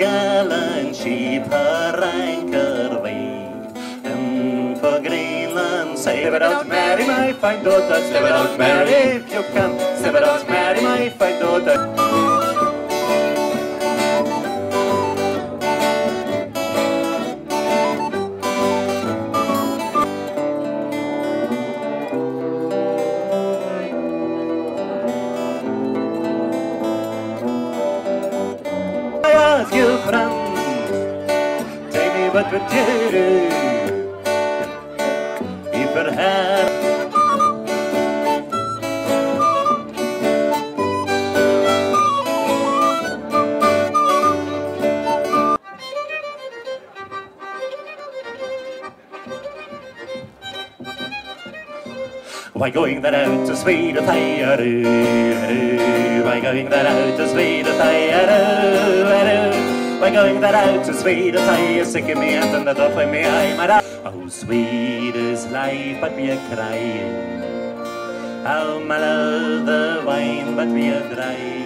Step it out, marry my fine daughter. Step it out, marry if you can. Step it out, marry my fine daughter. I ask you, friend, tell me what would you do? Why going that out to speed a tire? Why going that out to speed a tire? Why going that out to speed a tire? Sick in me and the top of me, I'm how sweet is life, but we are crying. How mellow the wine, but we are dry.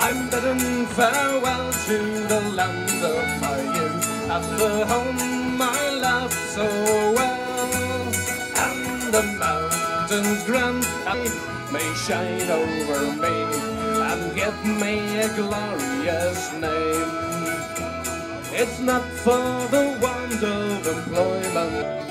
I'm bidding farewell to the land of my youth, and the home I love so well. And the mountains grand may shine over me, and give me a glorious name. It's not for the want of employment.